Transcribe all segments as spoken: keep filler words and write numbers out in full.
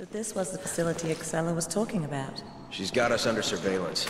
So this was the facility Excella was talking about. She's got us under surveillance.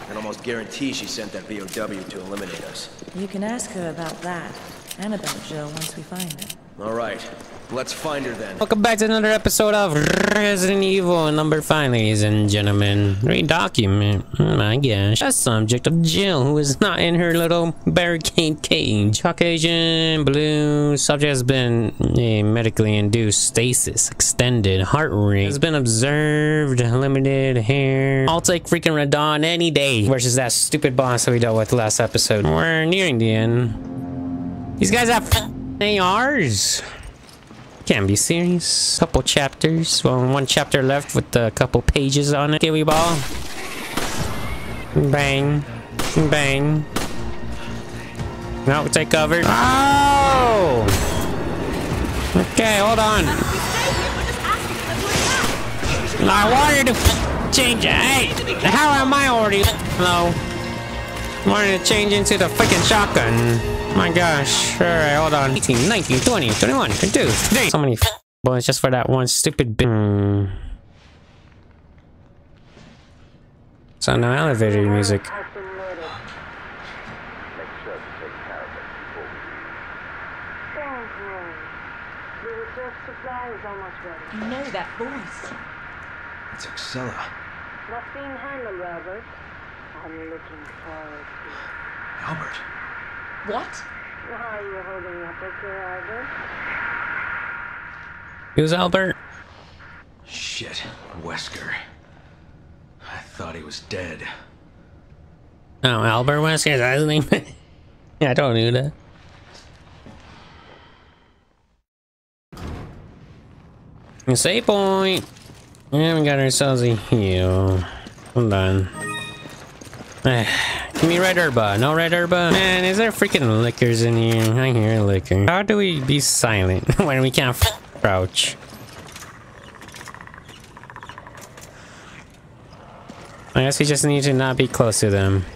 I can almost guarantee she sent that V O W to eliminate us. You can ask her about that, and about Jill once we find her. Alright, let's find her then. Welcome back to another episode of Resident Evil number five, ladies and gentlemen. Redocument, oh my gosh. A subject of Jill, who is not in her little barricade cage. Caucasian, blue, subject has been a medically induced stasis, extended heart rate has been observed, limited hair. I'll take freaking Radon any day versus that stupid boss that we dealt with last episode. We're nearing the end. These guys have A Rs. Can't be serious. Couple chapters. Well, one chapter left with a couple pages on it. Kiwi ball. Bang. Bang. No, take cover. Oh! Okay, hold on. I wanted to change. Hey! How am I already? Hello. I wanted to change into the freaking shotgun. My gosh. Alright, hold on. eighteen, nineteen, twenty, twenty-one, twenty-two, twenty-three. So many f bullets just for that one stupid bit. Hmm. So no elevator music. You know that voice. It's Excella. Nothing handled, Robert. I'm looking forward to Albert. What? How are you holding up with your Albert? Who's Albert? Shit, Wesker. I thought he was dead. Oh, Albert Wesker, is that his name? Yeah, I don't know that. Save point. And we got ourselves a heal. Hold on. Give me red herba. No red herba. Man, is there freaking liquors in here? I hear liquor. How do we be silent when we can't f crouch? I guess we just need to not be close to them.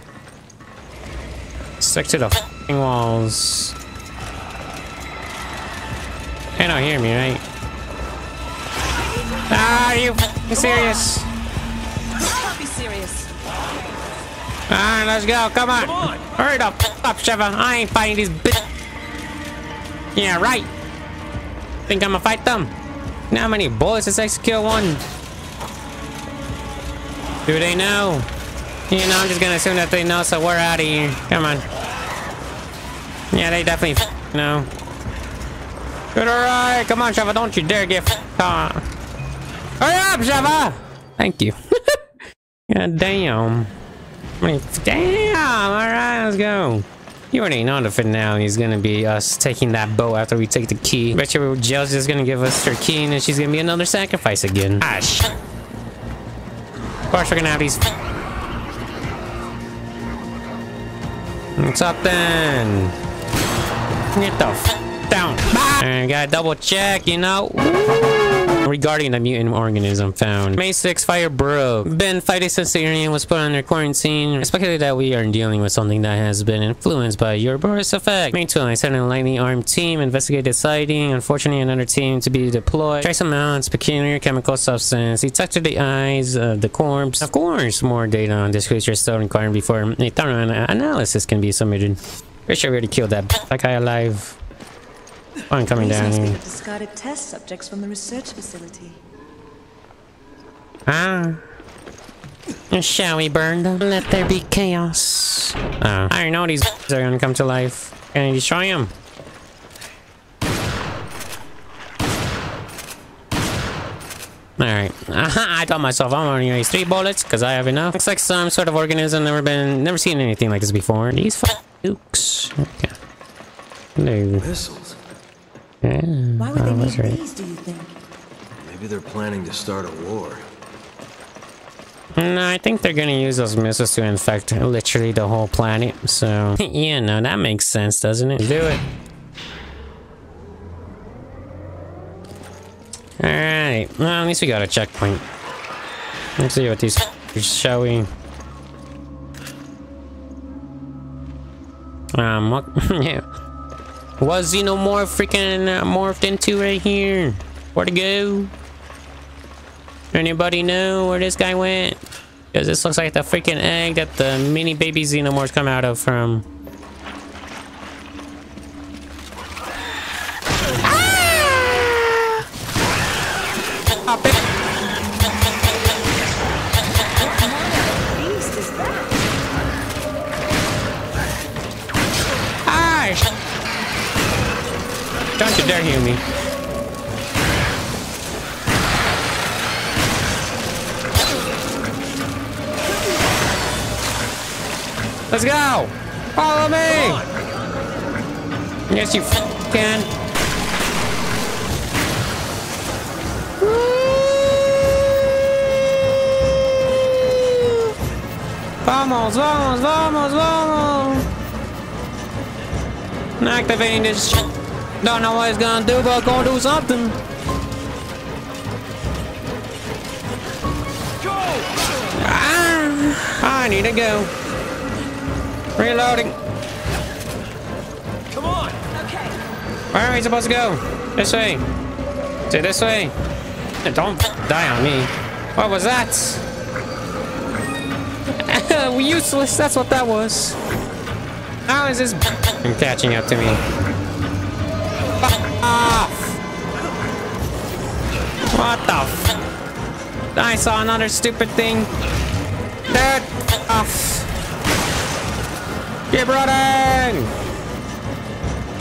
Stick to the f***ing walls. They don't hear me, right? Ah, are you f***ing serious? Don't be serious. Alright, let's go. Come on. Come on. Hurry the f up, Sheva. I ain't fighting these b. Yeah, right. Think I'm gonna fight them? Now, how many bullets does X kill one? Do they know? You know, I'm just gonna assume that they know, so we're out of here. Come on. Yeah, they definitely f know. Good, alright. Come on, Sheva. Don't you dare get f on. Hurry up, Sheva. Thank you. God damn. Damn! Alright, let's go. You already know the finale is gonna be us taking that boat after we take the key. Bet you Jill's just gonna give us her key and then she's gonna be another sacrifice again. Ah, shit. Of course we're gonna have these. What's up then? Get the f down. Alright, gotta double check, you know. Woo! Regarding the mutant organism found. May sixth, fire broke. Been fighting since the Syrian was put under quarantine. Especially that we are dealing with something that has been influenced by Uroboros effect. May twelfth, I sent a lightly armed team, investigated the sighting. Unfortunately, another team to be deployed. Trace amounts, peculiar chemical substance. Detected the eyes of the corpse. Of course, more data on this creature is still required before a thorough analysis can be submitted. Pretty sure we already killed that, that guy alive. I'm coming down here. Discarded test subjects from the research facility. Ah. Shall we burn them? Let there be chaos. Oh. I know these are gonna come to life. Can I destroy them? Alright. Uh-huh, I told myself I'm only gonna use three bullets because I have enough. Looks like some sort of organism. Never been, never seen anything like this before. These f dukes. Okay. No. Yeah. Why would oh, they need right. these, do you think? Maybe they're planning to start a war. No, I think they're gonna use those missiles to infect literally the whole planet, so... Yeah, no, that makes sense, doesn't it? Do it! Alright, well, at least we got a checkpoint. Let's see what these... shall we? Um, what... yeah. Was Xenomorph freaking uh, morphed into right here? Where to go? Anybody know where this guy went? Because this looks like the freaking egg that the mini baby xenomorphs come out of from. Don't you dare hear me. Let's go! Follow me! Yes, you f can. Vamos, vamos, vamos, vamos! I'm activating this shit. Don't know what it's gonna do, but it's gonna do something. Go. Ah, I need to go. Reloading. Come on. Okay. Where are we supposed to go? This way. Say this way. Don't die on me. What was that? Useless. That's what that was. How is this? I'm catching up to me. What the f? I saw another stupid thing. That off. Keep running!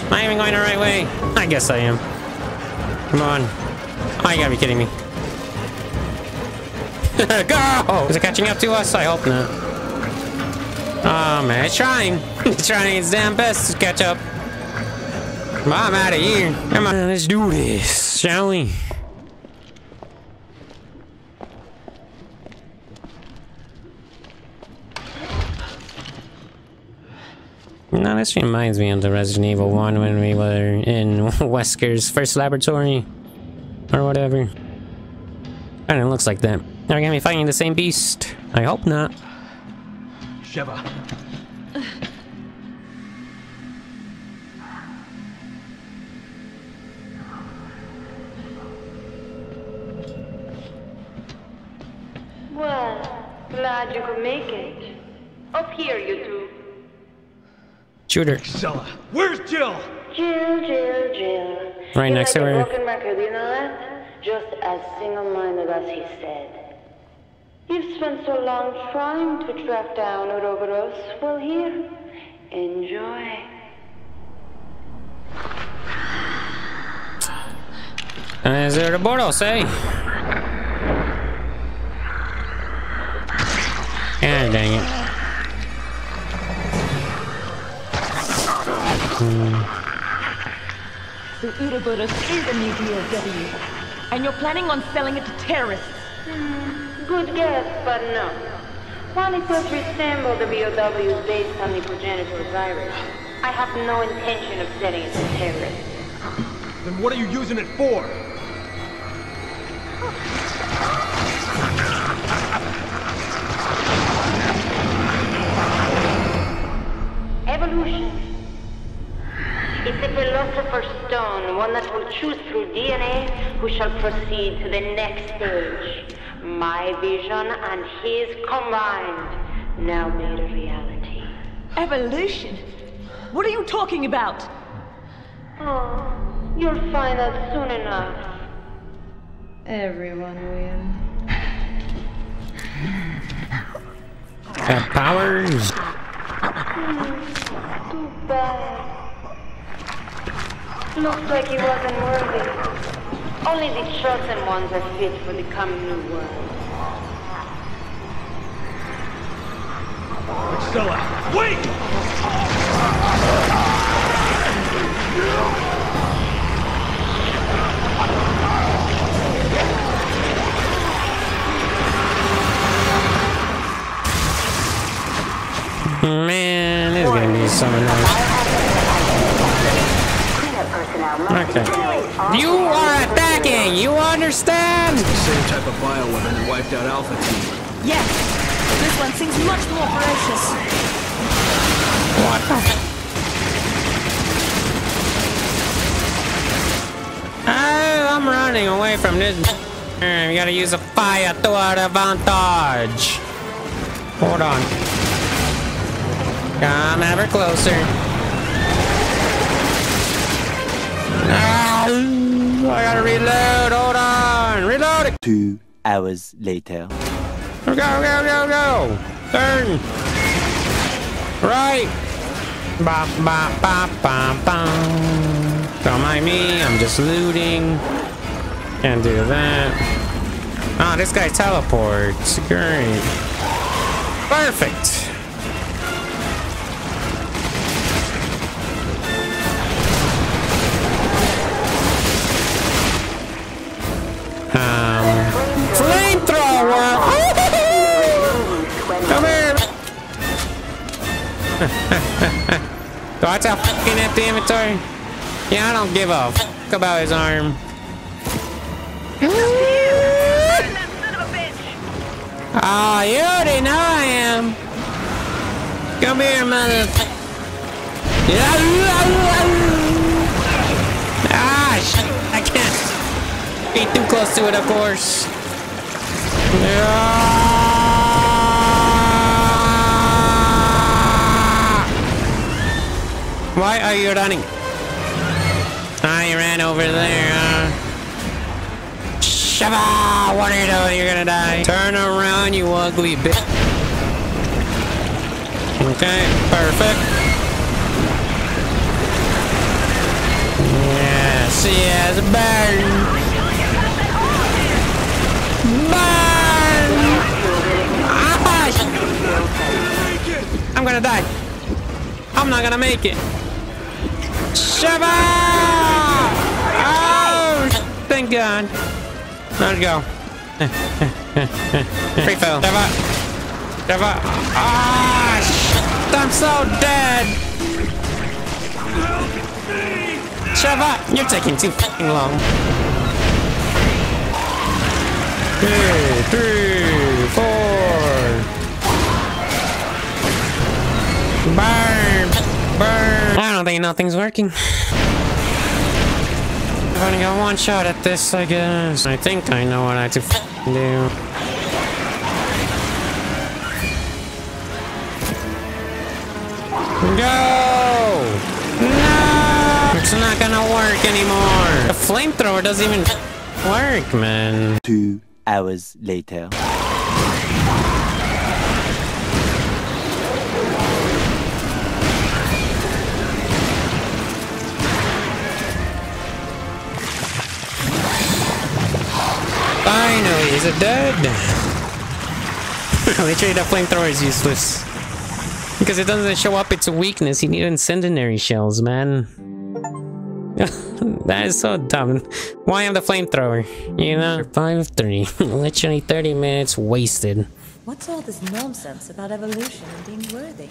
Am I even going the right way? I guess I am. Come on. Oh, you gotta be kidding me. Go! Is it catching up to us? I hope not. Oh man, it's trying. It's trying its damn best to catch up. I'm out of here. Come on, let's do this, shall we? Now this reminds me of the Resident Evil one when we were in Wesker's first laboratory or whatever. And it looks like that. Are we gonna be fighting the same beast? I hope not. Sheva. Well, glad you could make it. Up here, you two. Shooter. Excella. Where's Jill? Jill, Jill, Jill. Right next to her. You know that? Just as single-minded as he said. You've spent so long trying to track down Uroboros. Well, here, enjoy. There's Uroboros, eh? God dang it. The Uroboros is a new V O W, and you're planning on selling it to terrorists. Mm, good guess, but no. Molecules resemble the V O Ws based on the progenitor virus. I have no intention of selling it to terrorists. Then what are you using it for? Evolution. It's a philosopher's stone, one that will choose through D N A who shall proceed to the next stage. My vision and his combined, now made a reality. Evolution? What are you talking about? Oh, you'll find out soon enough. Everyone will. Have powers? Mm, too bad. Looks like he wasn't worthy. Only the chosen ones are fit for the coming new world. Excella, wait! Man, this is gonna be so annoying. Okay. You are attacking! You understand? It's the same type of bioweapon that wiped out Alpha team. Yes! This one seems much more ferocious. What the f- oh, I'm running away from this. We gotta use a fire to our advantage. Hold on. Come ever closer. Ah, I gotta reload. Hold on. Reload it. Two hours later. Go, go, go, go. Turn. Right. Ba, ba, ba, ba, ba. Don't mind me. I'm just looting. Can't do that. Oh, this guy teleports. Great. Perfect. Um. Flamethrower! Come here! Do I tell fucking empty inventory? Yeah, I don't give a fuck about his arm. Ah, oh, you already know I am. Come here, mother. Ah, shit. I can't be too close to it, of course. Why are you running? I ran over there. Huh? Sheva, what are you doing? You're gonna die. Turn around, you ugly bitch. Okay, perfect. Yes, yes, burn. Burn! Ah, I'm gonna die. I'm not gonna make it. Sheva! Oh, thank God. Let's go. Free fill. Sheva. Sheva. Ah, shit. I'm so dead. Sheva, you're taking too fucking long. Two, three, four. Burn. Burn. I don't think nothing's working. I've only got one shot at this, I guess. I think I know what I have to f***ing do. Go! No! It's not gonna work anymore. The flamethrower doesn't even work, man. Two hours later. Finally, is it dead? Literally, the flamethrower is useless. Because it doesn't show up its weakness, you need incendiary shells, man. That is so dumb. Why have the flamethrower? You know? five of three. Literally thirty minutes wasted. What's all this nonsense about evolution and being worthy?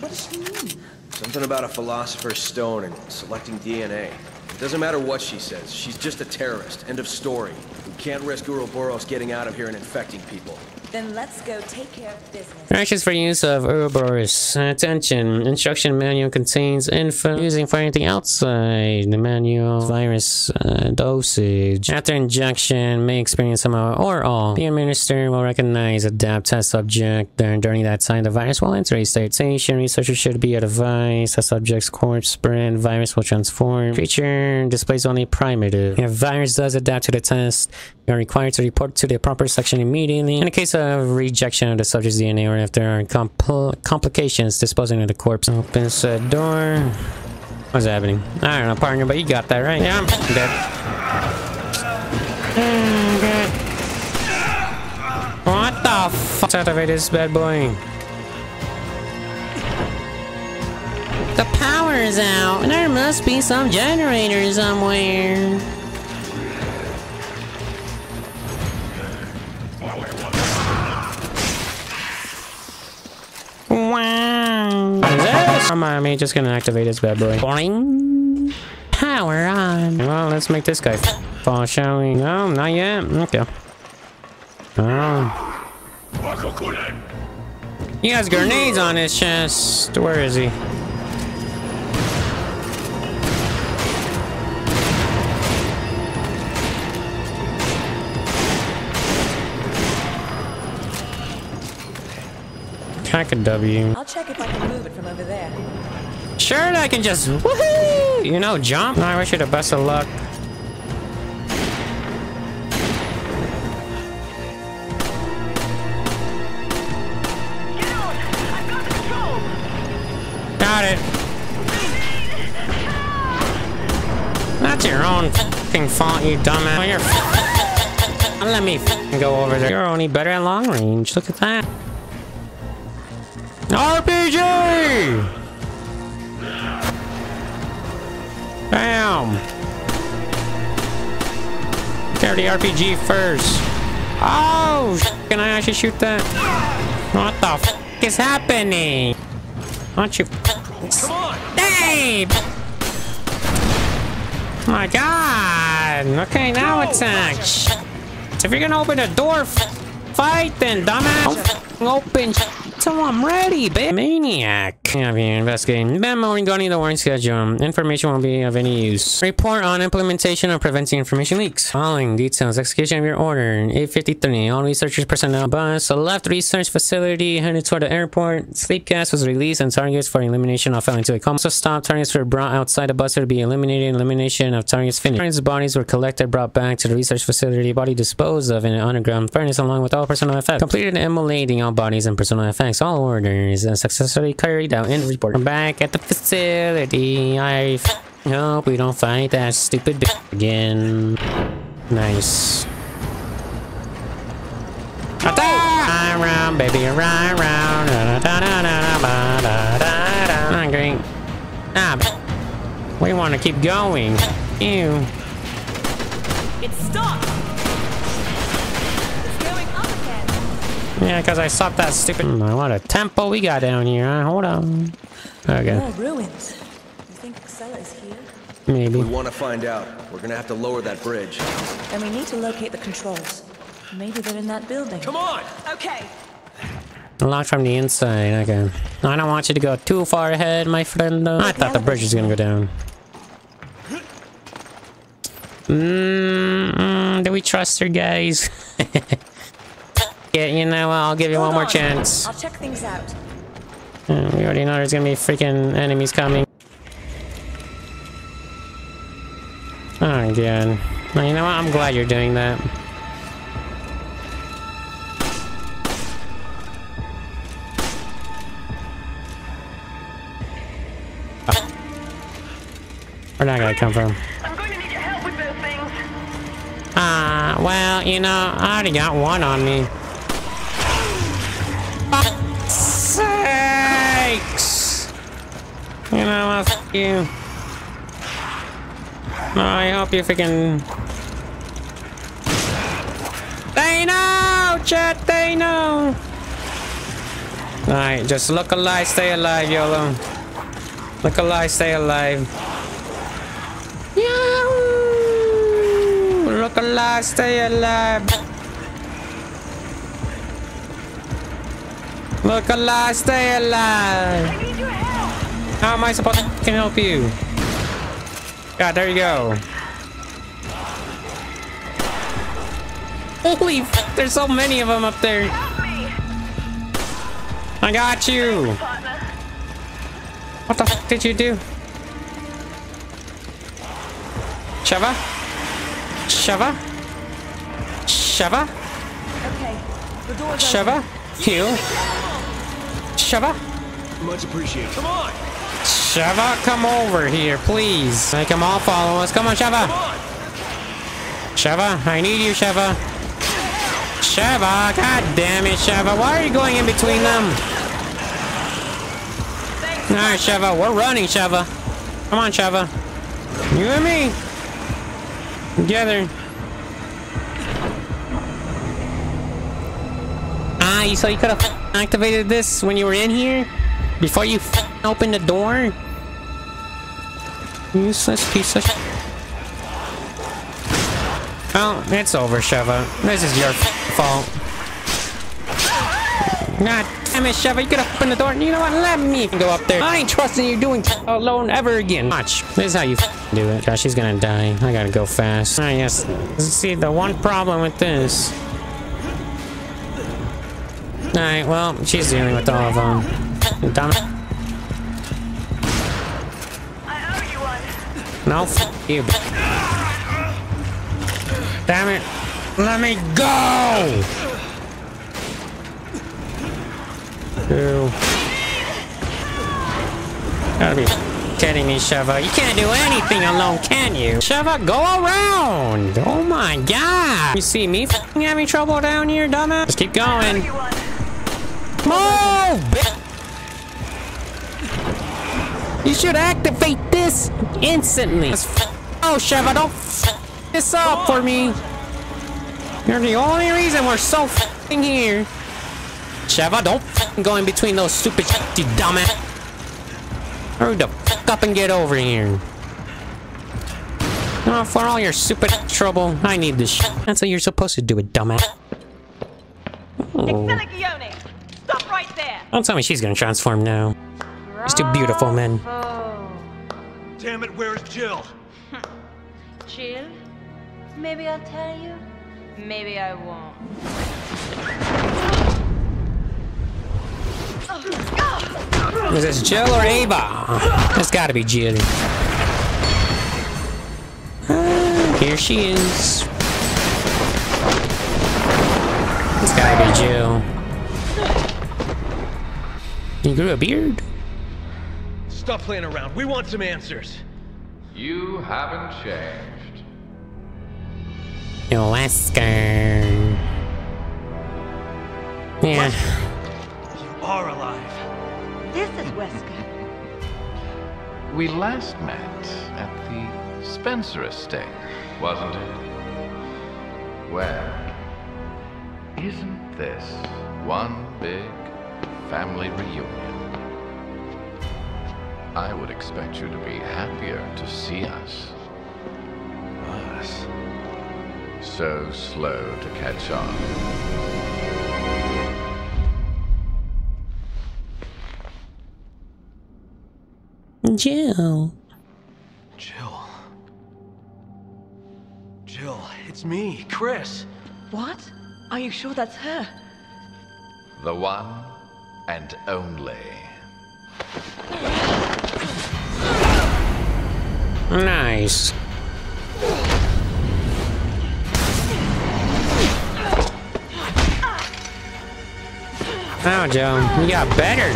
What does she mean? Something about a philosopher's stone and selecting D N A. Doesn't matter what she says, she's just a terrorist. End of story. We can't risk Uroboros getting out of here and infecting people. Then let's go take care of business. Directions for use of Uroboros. Attention. Instruction manual contains info using for anything outside the manual. Virus uh, dosage. After injection, may experience some or all. The administrator will recognize, adapt, test subject. During that time, the virus will enter a station. Researchers should be advised. The subject's corpse brand virus will transform. Creature displays only primitive. If virus does adapt to the test, you are required to report to the proper section immediately. In the case of rejection of the subject's D N A or if there are compl complications, disposing of the corpse. Open said door. What's happening? I don't know, partner, but you got that right. Yeah, I'm dead. Mm, good. What the fuck? Let's activate this bad boy. The power's out. There must be some generator somewhere. Wow. What is this? I'm, I'm just gonna activate this bad boy. Boing. Power on. Well, let's make this guy fall, shall we? No, not yet. Okay. Oh. He has grenades on his chest. Where is he? Hack a W. I'll check if I can move it from over there. Sure, I can just woohoo! You know, jump. I wish you the best of luck. Got it. That's your own f***ing fault, you dumbass. Well, you're f***ing. Let me f***ing go over there. You're only better at long range. Look at that. R P G! Bam! Get the R P G first. Oh! Can I actually shoot that? What the f*** is happening? Why don't you come on. Hey! My god! Okay, now no, it's action. Gotcha. If you're gonna open the door, fight then, dumbass. Don't open till I'm ready, bitch. Maniac. Yeah, be investigating. Memo regarding the warning schedule. Information won't be of any use. Report on implementation of preventing information leaks. Following details. Execution of your order. eight fifty-three. All researchers personnel bus. Left research facility. Headed toward the airport. Sleep gas was released and targets for elimination of fell into a coma. Also stopped. Targets were brought outside the bus to be eliminated. Elimination of targets finished. Targets' bodies were collected, brought back to the research facility. Body disposed of in an underground furnace along with all personal effects. Completed immolating all bodies and personal effects. All orders uh, successfully carried out and report. I'm back at the facility. I hope we don't fight that stupid bitch again. Nice. Attack! Ride round, baby, ride round. Not great. Ah, we want to keep going. Ew. It's stuck. Yeah, because I stopped that stupid. Mm, what a tempo we got down here, huh? Hold on. Okay. More ruins. You think Excella is here? Maybe. We want to find out. We're going to have to lower that bridge. And we need to locate the controls. Maybe they're in that building. Come on! Okay. Unlocked from the inside. Okay. I don't want you to go too far ahead, my friend. Though. I thought the bridge was going to go down. Mm-mm, do we trust her, guys? Yeah, you know, I'll give you Hold one more on. chance. I'll check things out. Yeah, we already know there's gonna be freaking enemies coming. Oh, God. Well, you know what? I'm glad you're doing that. Oh. Where'd that guy come from? Ah, uh, well, you know, I already got one on me. Sakes! You know what? F you. Oh, I hope you freaking. They know, chat. They know. All right, just look alive, stay alive, YOLO. Look alive, stay alive. Yahoo! Look alive, stay alive. Look alive, stay alive! I need your help. How am I supposed to f***ing help you? God, there you go. Holy f***, there's so many of them up there. Help me. I got you! What the f*** did you do? Sheva? Sheva? Sheva? Okay. Sheva? You? Sheva? Much appreciated. Come on! Sheva, come over here, please. Make them all follow us. Come on, Sheva! Come on. Sheva, I need you, Sheva. Sheva, god damn it, Sheva. Why are you going in between them? Alright, Sheva, we're running, Sheva. Come on, Sheva. You and me. Together. Ah, you so you could have activated this when you were in here before you f opened the door. Useless piece of sh. Oh, it's over, Sheva. This is your fault. God damn it, Sheva. You could open the door. You know what? Let me go up there. I ain't trusting you doing alone ever again. Watch. This is how you do it. Gosh, she's gonna die. I gotta go fast. I guess. See, the one problem with this. Alright, well, she's dealing with all of them. Donna? I owe you one. No, f you. Damn it. Let me go! Ew. Gotta be kidding me, Sheva. You can't do anything alone, can you? Sheva, go around! Oh my god! You see me f***ing having trouble down here, dumbass? Just keep going. Move! You should activate this instantly. Oh, Sheva, don't f*** this up for me. You're the only reason we're so f***ing here. Sheva, don't f***ing go in between those stupid sh**, you dumbass. Hurry the f*** up and get over here. Oh, for all your stupid trouble, I need this sh**. That's what you're supposed to do, a dumbass. Excella, stop right there. Don't tell me she's gonna transform now. She's too beautiful, man. Damn it, where's Jill? Jill? Maybe I'll tell you. Maybe I won't. Is this Jill or Ava? It's gotta be Jill. Ah, here she is. It's gotta be Jill. You grew a beard? Stop playing around. We want some answers. You haven't changed. Wesker. Yeah. Wesker. You are alive. This is Wesker. We last met at the Spencer Estate, wasn't it? Well, isn't this one big family reunion? I would expect you to be happier to see us. Us. So slow to catch on. Jill. Jill. Jill, it's me, Chris. What? Are you sure that's her? The one and only. Nice. Oh, Joe, you got better.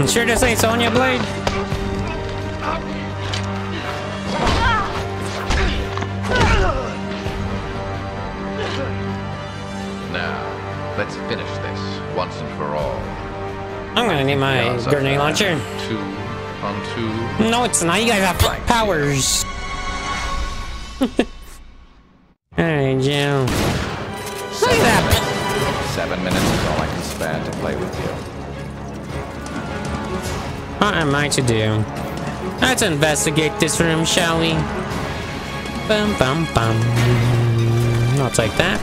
You sure this ain't Sonya Blade? Now, let's finish this once and for all. I'm gonna need my grenade launcher. Two on two. No, it's not. You guys have right. powers. Alright, Joe. Look at that. Seven minutes is all I can spare to play with you. What am I to do? Let's investigate this room, shall we? Bum bum bum. I'll take that.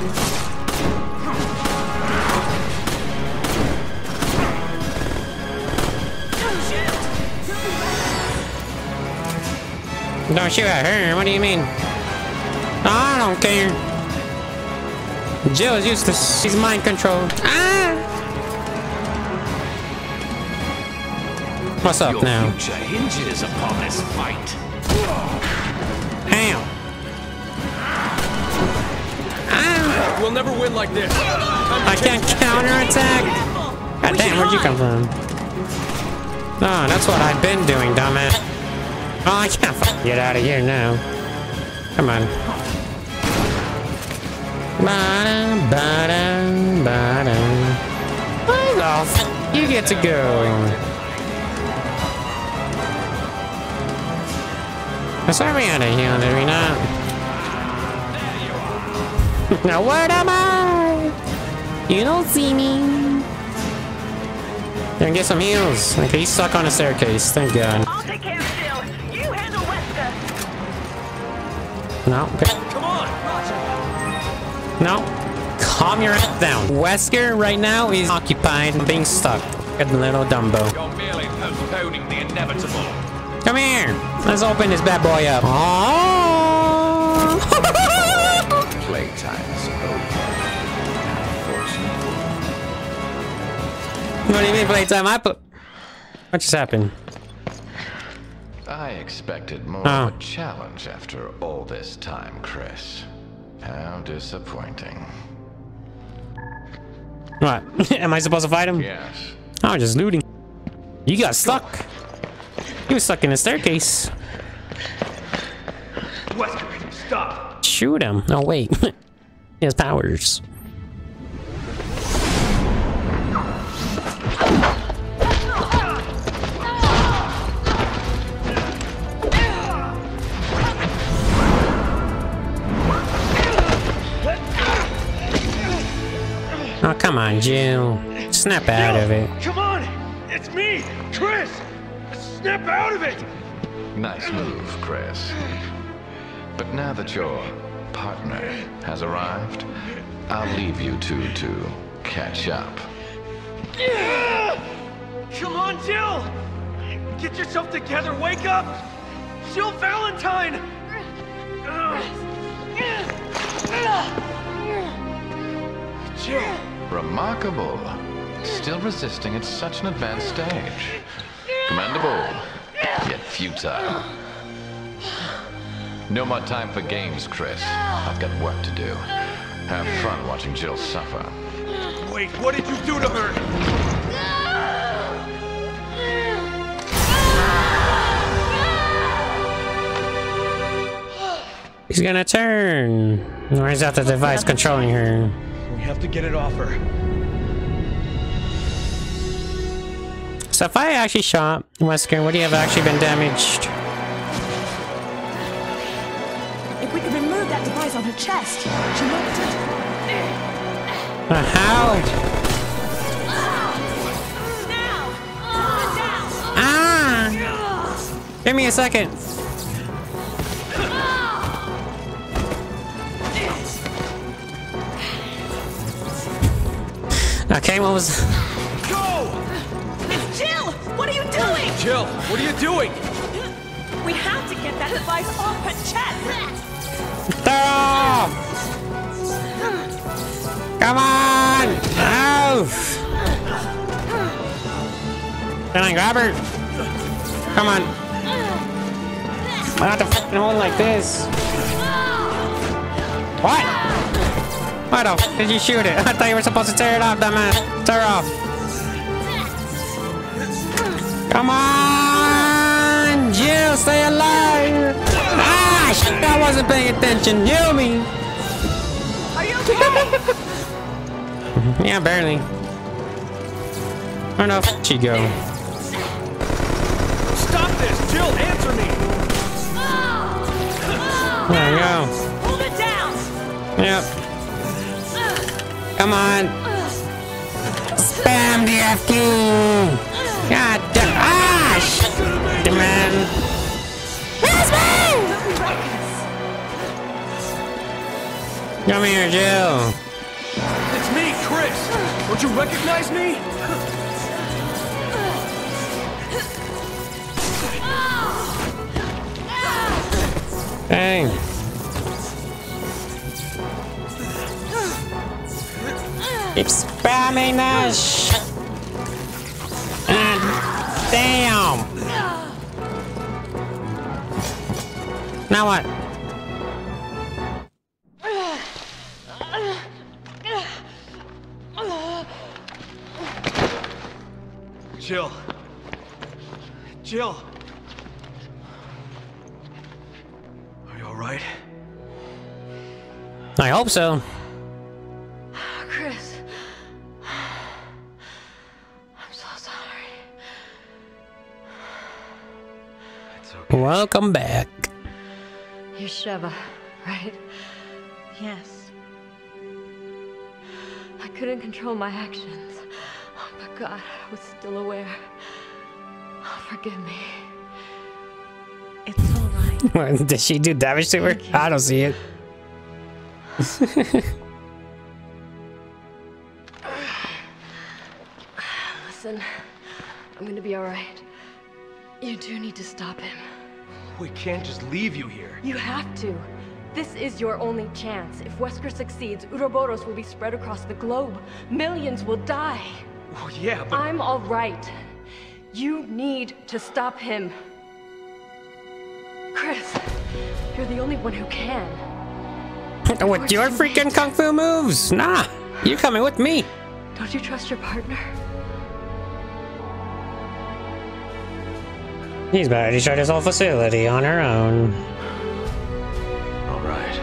Don't shoot at her. What do you mean? I don't care. Jill is used to. She's mind controlled. Ah! What's up Your now? Future hinges upon this fight. Damn. Ah! We'll never win like this. Time I can't counterattack. God damn, where'd you come from? Oh, that's what I've been doing, dumbass. Oh, I can't f get out of here now. Come on. Ba-da, ba-da, ba-da. Where the f you get to go? That's why we out of here, did we not? Now where am I? You don't see me. Then get some heals. Okay, he's stuck on a staircase, thank god. I'll take care of Jill. You handle Wesker. No, okay. No, calm your ass down. Wesker right now is occupied and being stuck. Good little Dumbo. You're merely postponing the inevitable. Come here. Let's open this bad boy up. Oh! Playtime's over. didn't play time. I put. What just happened? I expected more oh. of a challenge after all this time, Chris. How disappointing. What? Am I supposed to fight him? Yes. I was just looting. You got stuck. You were stuck in the staircase. Wesker, stop! Shoot him. No, oh, wait. He has powers. Oh, come on, Jill. Snap out Jill, of it. Come on! It's me, Chris! Snap out of it! Nice move, Chris. But now that your partner has arrived, I'll leave you two to catch up. Come on, Jill! Get yourself together, wake up! Jill Valentine! Jill! Remarkable. Still resisting at such an advanced stage. Commendable, yet futile. No more time for games, Chris. I've got work to do. Have fun watching Jill suffer. Wait, what did you do to her? He's gonna turn. Or is that the device controlling her? We have to get it off her. So if I actually shot Wesker, would he have actually been damaged? If we could remove that device on her chest, she looked it. Uh, how? Ah! Give me a second. Okay, what was... Go! Jill! What are you doing? Jill, what are you doing? We have to get that device off her chest! Ah! Come on! Oh! Can I grab her? Come on. I have to fucking hold like this. What? Why the f did you shoot it? I thought you were supposed to tear it off, dumbass. Tear it off. Come on, Jill, stay alive. Ah, shit, I wasn't paying attention. Heal me. Are you okay? Yeah, barely. Where the f she go? Stop this, Jill! Answer me. There we go. Hold it down. Yep. Come on. Spam the F key. God damn. Ah, shit, man. Come here, Jill. It's me, Chris. Don't you recognize me? Dang. Keep spamming that shit. Ah, damn. Now what? Jill. Jill. Are you all right? I hope so. Chris. Welcome back. You're Sheva, right? Yes. I couldn't control my actions, but God, I was still aware. Oh, forgive me. It's all right. Did she do damage to her? I don't see it. Listen, I'm gonna be all right. You do need to stop him. We can't just leave you here. You have to. This is your only chance. If Wesker succeeds, Uroboros will be spread across the globe. Millions will die. Well, yeah, but... I'm all right. You need to stop him. Chris, you're the only one who can. With your freaking kung fu moves? Nah, you're coming with me. Don't you trust your partner? He's about to shut his whole facility on her own. All right.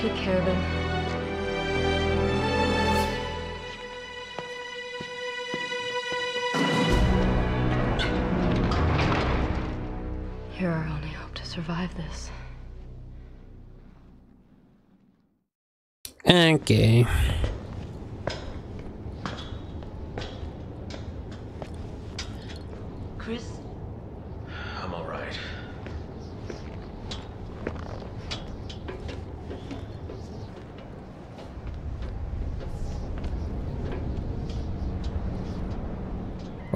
Take care of him. You're our only hope to survive this. Okay. Chris? I'm all right.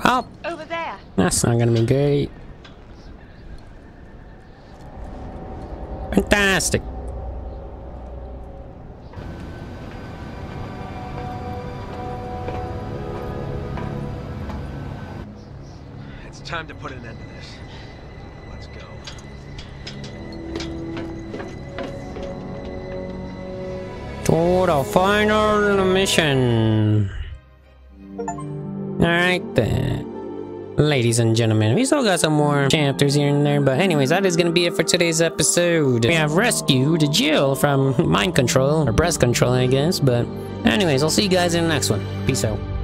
Well, over there. That's not gonna be great. Fantastic. It's time to put an end to this. Let's go. To the final mission. Alright then. Ladies and gentlemen, we still got some more chapters here and there, but anyways, that is gonna be it for today's episode. We have rescued Jill from mind control, or breast control, I guess, but anyways, I'll see you guys in the next one. Peace out.